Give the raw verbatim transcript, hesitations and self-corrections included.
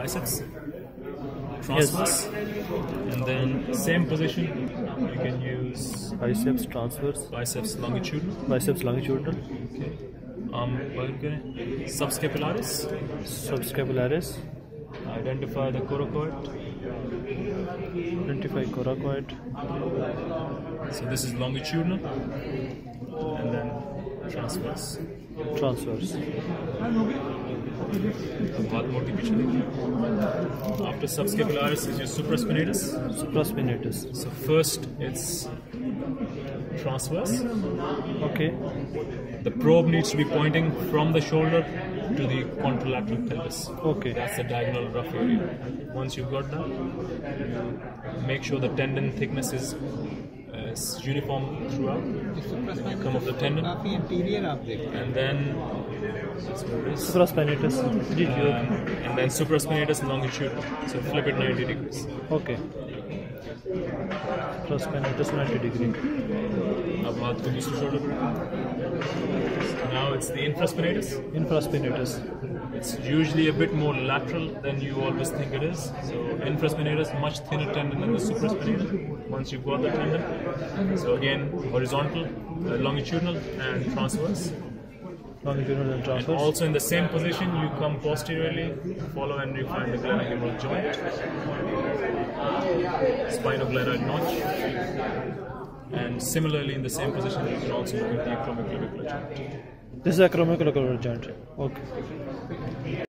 biceps, transverse, yes. And then same position, you can use biceps transverse, biceps longitudinal, biceps longitudinal. Okay. Arm work करें, subscapularis, subscapularis. Identify the coracoid. Identify coracoid. So this is longitudinal, and then transverse. Transverse. After subscapularis is your supraspinatus. Supraspinatus. So first it's transverse. Okay. The probe needs to be pointing from the shoulder to the contralateral pelvis. Okay. That's the diagonal rough area. Once you've got that, you make sure the tendon thickness is It's uniform throughout. You come off the tendon, and then supraspinatus, um, and then supraspinatus longitudinal. So flip it ninety degrees. Okay. Supraspinatus ninety degree. Now it's the infraspinatus. Infraspinatus. It's usually a bit more lateral than you always think it is. So infraspinatus, much thinner tendon than the supraspinatus. Once you've got the tendon, so again horizontal, uh, longitudinal, and transverse. Longitudinal and transverse. And also in the same position, you come posteriorly, follow, and you find the glenohumeral joint, spinoglenoid notch, and similarly in the same position, you can also look at the acromioclavicular joint. This is acromioclavicular joint. Okay.